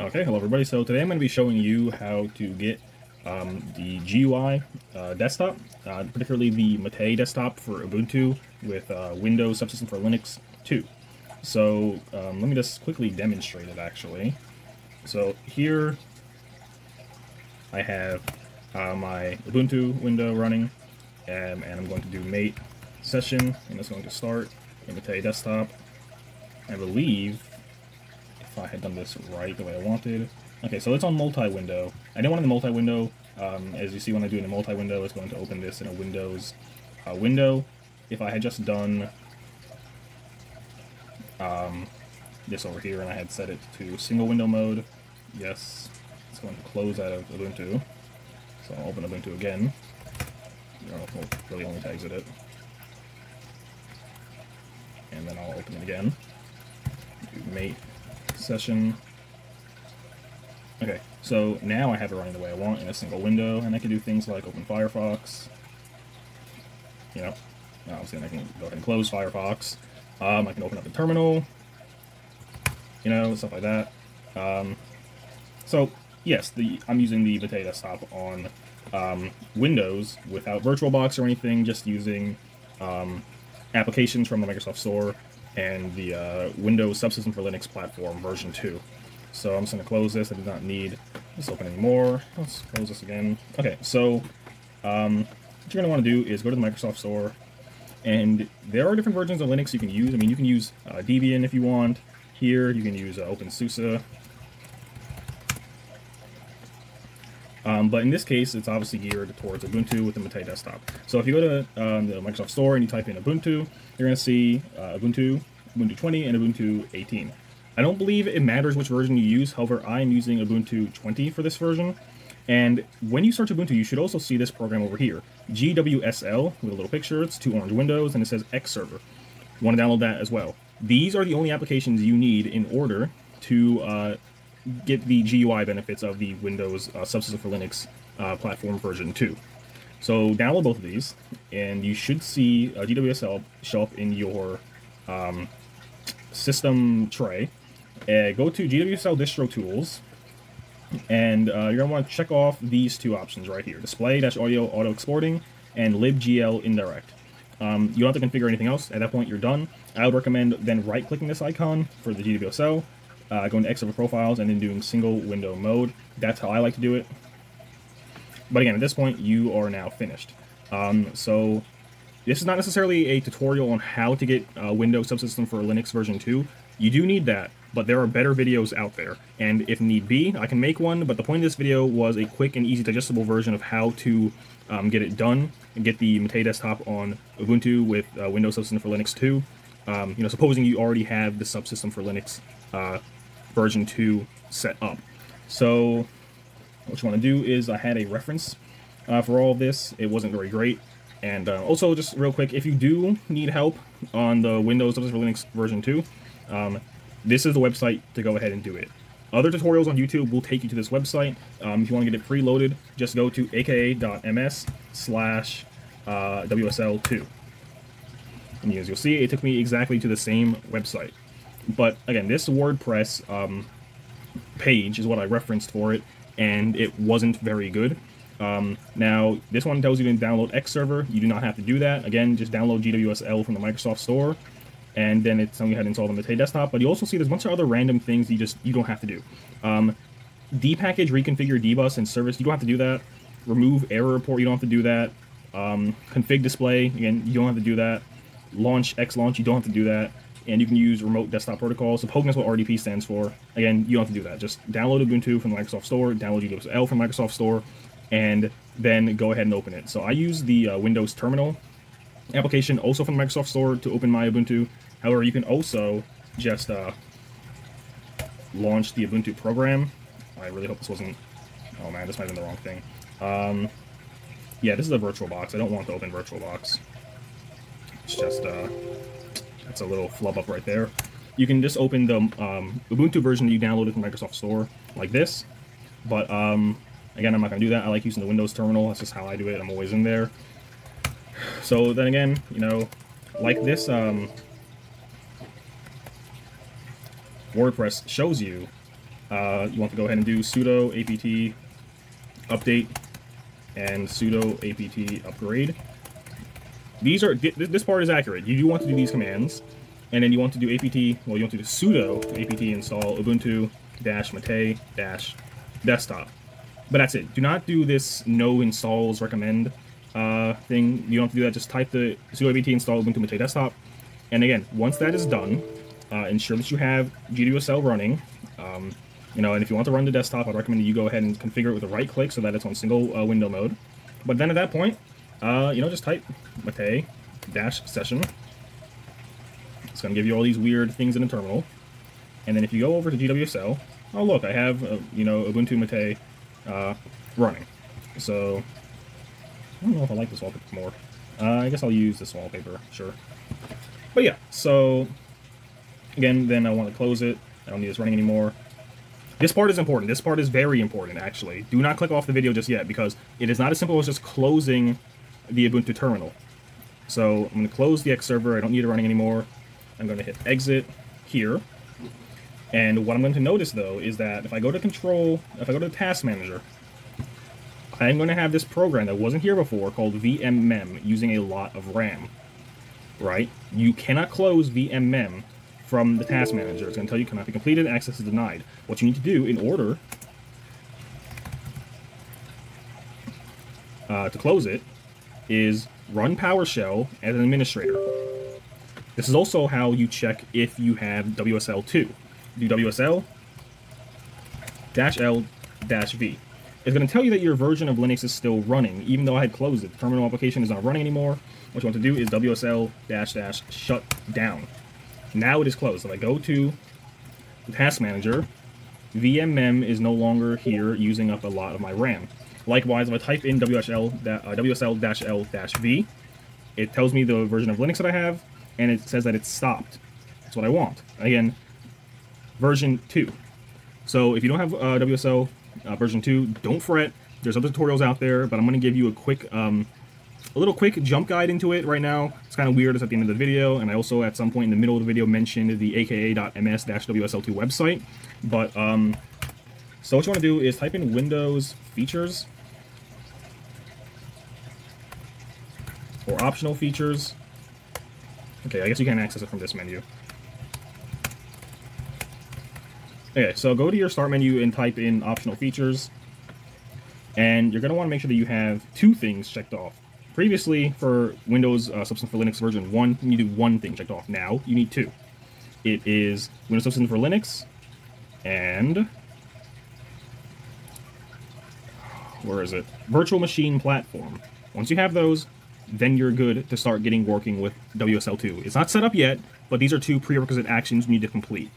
Okay, hello everybody. So today I'm going to be showing you how to get the GUI desktop, particularly the Mate desktop for Ubuntu with Windows Subsystem for Linux 2. So let me just quickly demonstrate it actually. So here I have my Ubuntu window running and I'm going to do Mate session and it's going to start in Mate desktop. I believe I had done this right the way I wanted. Okay, so it's on multi-window. I don't want it in the multi-window. As you see, when I do it in the multi-window, it's going to open this in a Windows window. If I had just done this over here and I had set it to single window mode, yes, it's going to close out of Ubuntu. So I'll open Ubuntu again. I don't know if we'll really only exit it. And then I'll open it again. Do Mate session. Okay, so now I have it running the way I want in a single window, and I can do things like open Firefox. You know, obviously I can go ahead and close Firefox. I can open up the terminal, you know, stuff like that. So yes, I'm using the Mate desktop on Windows without VirtualBox or anything, just using applications from the Microsoft Store and the Windows Subsystem for Linux platform version 2. So I'm just going to close this. I do not need this open anymore. Let's close this again. Okay, so what you're going to want to do is go to the Microsoft Store, and there are different versions of Linux you can use. I mean, you can use Debian if you want. Here, you can use OpenSUSE. But in this case, it's obviously geared towards Ubuntu with the Mate desktop. So if you go to the Microsoft Store and you type in Ubuntu, you're going to see Ubuntu, Ubuntu 20, and Ubuntu 18. I don't believe it matters which version you use, however, I'm using Ubuntu 20 for this version. And when you search Ubuntu, you should also see this program over here, GWSL, with a little picture, it's two orange windows, and it says X Server. You want to download that as well. These are the only applications you need in order to get the GUI benefits of the Windows Subsystem for Linux platform version 2. So download both of these, and you should see GWSL show up in your system tray. Go to GWSL Distro Tools, and you're going to want to check off these two options right here, Display-Audio Auto Exporting and LibGL Indirect. You don't have to configure anything else. At that point, you're done. I would recommend then right-clicking this icon for the GWSL, going to X Server Profiles, and then doing single window mode. That's how I like to do it. But again, at this point, you are now finished. So this is not necessarily a tutorial on how to get Windows Subsystem for Linux version 2. You do need that, but there are better videos out there. And if need be, I can make one, but the point of this video was a quick and easy digestible version of how to get it done and get the Mate desktop on Ubuntu with Windows Subsystem for Linux 2. You know, supposing you already have the Subsystem for Linux version 2 set up. So what you want to do is I had a reference for all of this. It wasn't very great. And also, just real quick, if you do need help on the Windows Subsystem for Linux version 2, this is the website to go ahead and do it. Other tutorials on YouTube will take you to this website. If you want to get it preloaded, just go to aka.ms/WSL2. And as you'll see, it took me exactly to the same website. But again, this WordPress page is what I referenced for it, and it wasn't very good. Now, this one tells you to download X Server. You do not have to do that. Again, just download GWSL from the Microsoft Store, and then it's telling you how to install the Mate desktop. But you also see there's a bunch of other random things you don't have to do. Dpackage, reconfigure, dbus, and service, you don't have to do that. Remove error report, you don't have to do that. Config display, again, you don't have to do that. Launch, X-Launch, you don't have to do that. And you can use Remote Desktop Protocols. So POGNA's what RDP stands for. Again, you don't have to do that. Just download Ubuntu from the Microsoft Store, download GWSL from the Microsoft Store, and then go ahead and open it. So I use the Windows Terminal application, also from the Microsoft Store, to open my Ubuntu. However, you can also just launch the Ubuntu program. I really hope this wasn't... Oh man, this might have been the wrong thing. Yeah, this is a VirtualBox. I don't want to open VirtualBox. It's just... that's a little flub up right there. You can just open the Ubuntu version that you downloaded from Microsoft Store like this. But again, I'm not going to do that. I like using the Windows Terminal. That's just how I do it. I'm always in there. So then again, you know, like this WordPress shows you, you want to go ahead and do sudo apt update and sudo apt upgrade. These are, this part is accurate. You do want to do these commands, and then you want to do apt, well, you want to do sudo apt install ubuntu-mate-desktop. But that's it. Do not do this no installs recommend thing. You don't have to do that. Just type the sudo apt install ubuntu mate desktop. And again, once that is done, ensure that you have GWSL running. You know, and if you want to run the desktop, I'd recommend that you go ahead and configure it with a right click so that it's on single window mode. But then at that point, you know, just type mate-session. It's going to give you all these weird things in the terminal. And then if you go over to GWSL, oh look, I have, you know, Ubuntu Mate running. So, I don't know if I like this wallpaper more. I guess I'll use this wallpaper, sure. But yeah, so, again, then I want to close it. I don't need this running anymore. This part is important. This part is very important, actually. Do not click off the video just yet, because it is not as simple as just closing the Ubuntu terminal. So I'm going to close the X server. I don't need it running anymore. I'm going to hit exit here. And what I'm going to notice, though, is that if I go to control, if I go to the task manager, I'm going to have this program that wasn't here before called VMM using a lot of RAM, right? You cannot close VMM from the task manager. It's going to tell you cannot be completed, access is denied. What you need to do in order to close it is run PowerShell as an administrator. This is also how you check if you have WSL2. Do WSL-L-V. It's going to tell you that your version of Linux is still running, even though I had closed it. The terminal application is not running anymore. What you want to do is WSL-shut down. Now it is closed. So if I go to the task manager, VMM is no longer here using up a lot of my RAM. Likewise, if I type in WSL-L-V, it tells me the version of Linux that I have, and it says that it's stopped. That's what I want. Again, version 2. So if you don't have WSL version 2, don't fret. There's other tutorials out there, but I'm going to give you a quick, a little quick jump guide into it right now. It's kind of weird. It's at the end of the video, and I also at some point in the middle of the video mentioned the aka.ms-wsl2 website. But so what you want to do is type in Windows features or optional features. Okay, I guess you can't access it from this menu. Okay, so go to your start menu and type in optional features, and you're going to want to make sure that you have two things checked off. Previously, for Windows Subsystem for Linux version 1, you do one thing checked off. Now, you need two. It is Windows Subsystem for Linux, and... where is it? Virtual Machine Platform. Once you have those, then you're good to start getting working with WSL2. It's not set up yet, but these are two prerequisite actions you need to complete.